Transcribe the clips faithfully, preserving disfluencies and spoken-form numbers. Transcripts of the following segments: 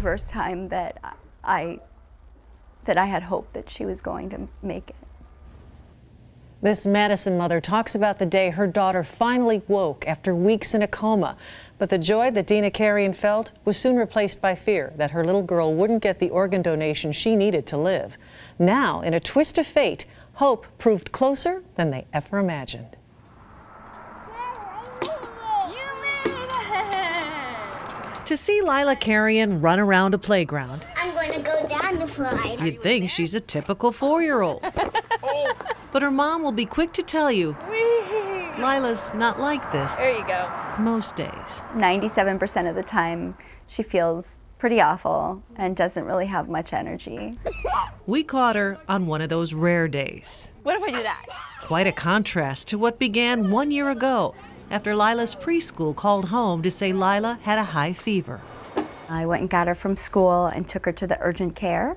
the first time that I, that I had hope that she was going to make it. This Madison mother talks about the day her daughter finally woke after weeks in a coma. But the joy that Dina Carrion felt was soon replaced by fear that her little girl wouldn't get the organ donation she needed to live. Now, in a twist of fate, hope proved closer than they ever imagined. To see Lila Carrion run around a playground, I'm going to go down the slide. You'd think she's a typical four-year-old. But her mom will be quick to tell you, whee! Lila's not like this. There you go. Most days. ninety-seven percent of the time, she feels pretty awful and doesn't really have much energy. We caught her on one of those rare days. What if I do that? Quite a contrast to what began one year ago after Lila's preschool called home to say Lila had a high fever. I went and got her from school and took her to the urgent care.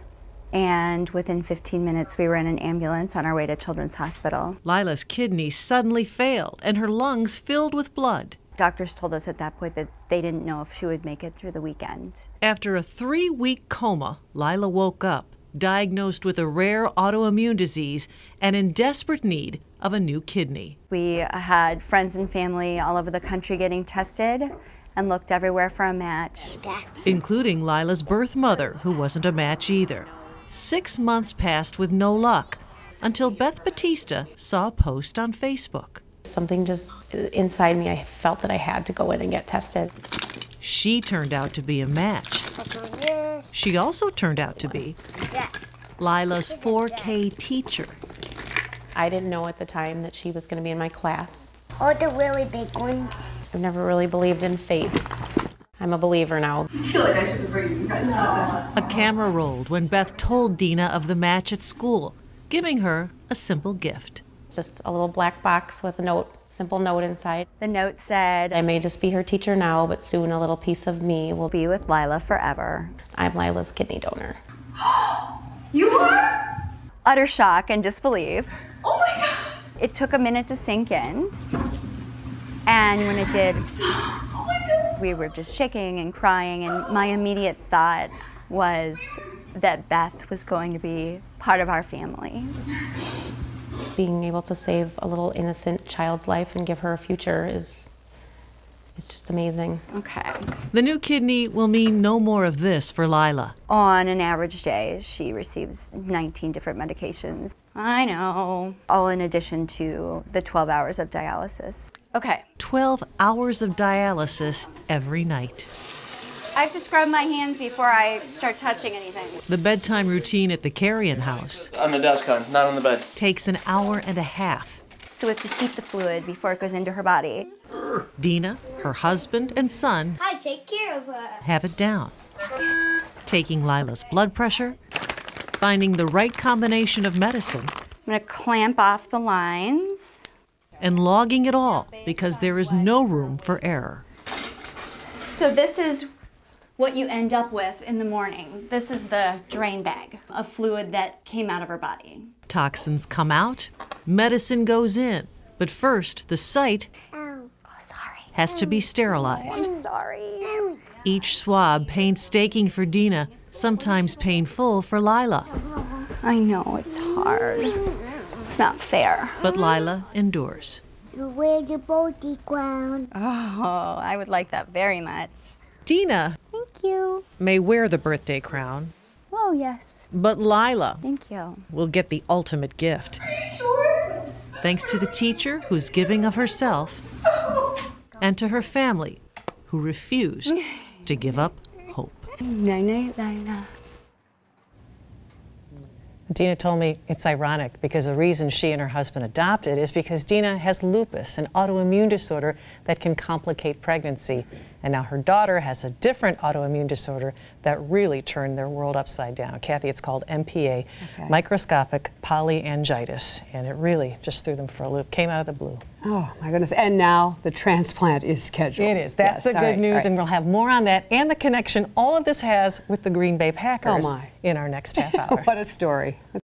And within fifteen minutes, we were in an ambulance on our way to Children's Hospital. Lila's kidneys suddenly failed and her lungs filled with blood. Doctors told us at that point that they didn't know if she would make it through the weekend. After a three-week coma, Lila woke up, diagnosed with a rare autoimmune disease and in desperate need of a new kidney. We had friends and family all over the country getting tested and looked everywhere for a match. Including Lila's birth mother, who wasn't a match either. Six months passed with no luck until Beth Batista saw a post on Facebook. Something just inside me, I felt that I had to go in and get tested. She turned out to be a match. She also turned out to be Lila's four K teacher. I didn't know at the time that she was going to be in my class. All the really big ones. I've never really believed in fate. I'm a believer now. I feel like I should bring you guys presents. A camera rolled when Beth told Dina of the match at school, giving her a simple gift. Just a little black box with a note, simple note inside. The note said, I may just be her teacher now, but soon a little piece of me will be with Lila forever. I'm Lila's kidney donor. You are? Utter shock and disbelief. Oh my God. It took a minute to sink in. And when it did, we were just shaking and crying, and my immediate thought was that Beth was going to be part of our family. Being able to save a little innocent child's life and give her a future is, it's just amazing. Okay. The new kidney will mean no more of this for Lila. On an average day, she receives nineteen different medications. I know. All in addition to the twelve hours of dialysis. Okay. twelve hours of dialysis every night. I have to scrub my hands before I start touching anything. The bedtime routine at the Carrion house. On the desk, hon, not on the bed. Takes an hour and a half. So we have to keep the fluid before it goes into her body. Dina, her husband, and son. I take care of her. Have it down. Taking Lila's blood pressure. Finding the right combination of medicine. I'm going to clamp off the lines. And logging it all because there is no room for error. So this is what you end up with in the morning. This is the drain bag of fluid that came out of her body. Toxins come out, medicine goes in, but first the site oh, sorry. has to be sterilized. I'm sorry. Each swab painstaking for Dina, sometimes painful for Lila. I know, it's hard. It's not fair. But Lila endures. You wear your body crown. Oh, I would like that very much. Dina. Thank you. May wear the birthday crown. Oh, yes. But Lila. Thank you. Will get the ultimate gift. Are you sure? Thanks to the teacher who's giving of herself and to her family who refused to give up hope. Night-night, Lila. Dina told me it's ironic because the reason she and her husband adopted is because Dina has lupus, an autoimmune disorder that can complicate pregnancy. And now her daughter has a different autoimmune disorder that really turned their world upside down. Kathy, it's called M P A, okay. Microscopic polyangitis. And it really just threw them for a loop, came out of the blue. Oh, my goodness. And now the transplant is scheduled. It is. That's yes, the good right, news, right. And we'll have more on that and the connection all of this has with the Green Bay Packers oh my. in our next half hour. What a story.